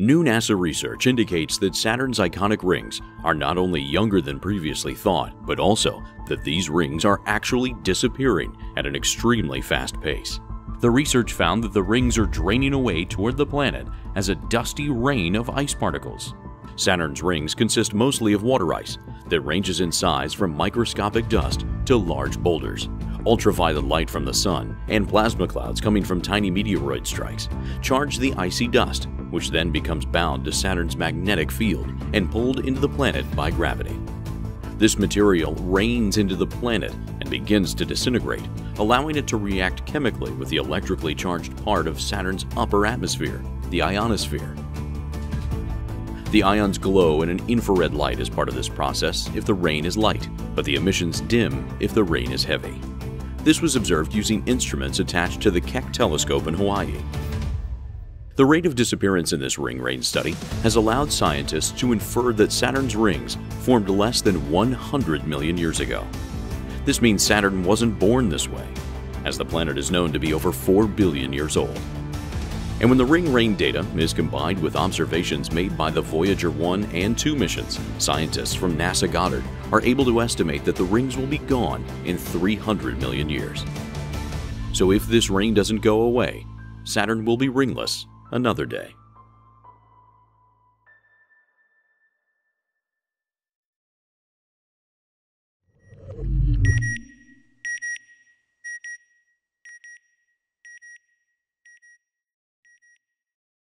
New NASA research indicates that Saturn's iconic rings are not only younger than previously thought, but also that these rings are actually disappearing at an extremely fast pace. The research found that the rings are draining away toward the planet as a dusty rain of ice particles. Saturn's rings consist mostly of water ice that ranges in size from microscopic dust to large boulders. Ultraviolet light from the sun and plasma clouds coming from tiny meteoroid strikes charge the icy dust, which then becomes bound to Saturn's magnetic field and pulled into the planet by gravity. This material rains into the planet and begins to disintegrate, allowing it to react chemically with the electrically charged part of Saturn's upper atmosphere, the ionosphere. The ions glow in an infrared light as part of this process if the rain is light, but the emissions dim if the rain is heavy. This was observed using instruments attached to the Keck telescope in Hawaii. The rate of disappearance in this ring rain study has allowed scientists to infer that Saturn's rings formed less than 100 million years ago. This means Saturn wasn't born this way, as the planet is known to be over 4 billion years old. And when the ring rain data is combined with observations made by the Voyager 1 and 2 missions, scientists from NASA Goddard are able to estimate that the rings will be gone in 300 million years. So if this rain doesn't go away, Saturn will be ringless another day.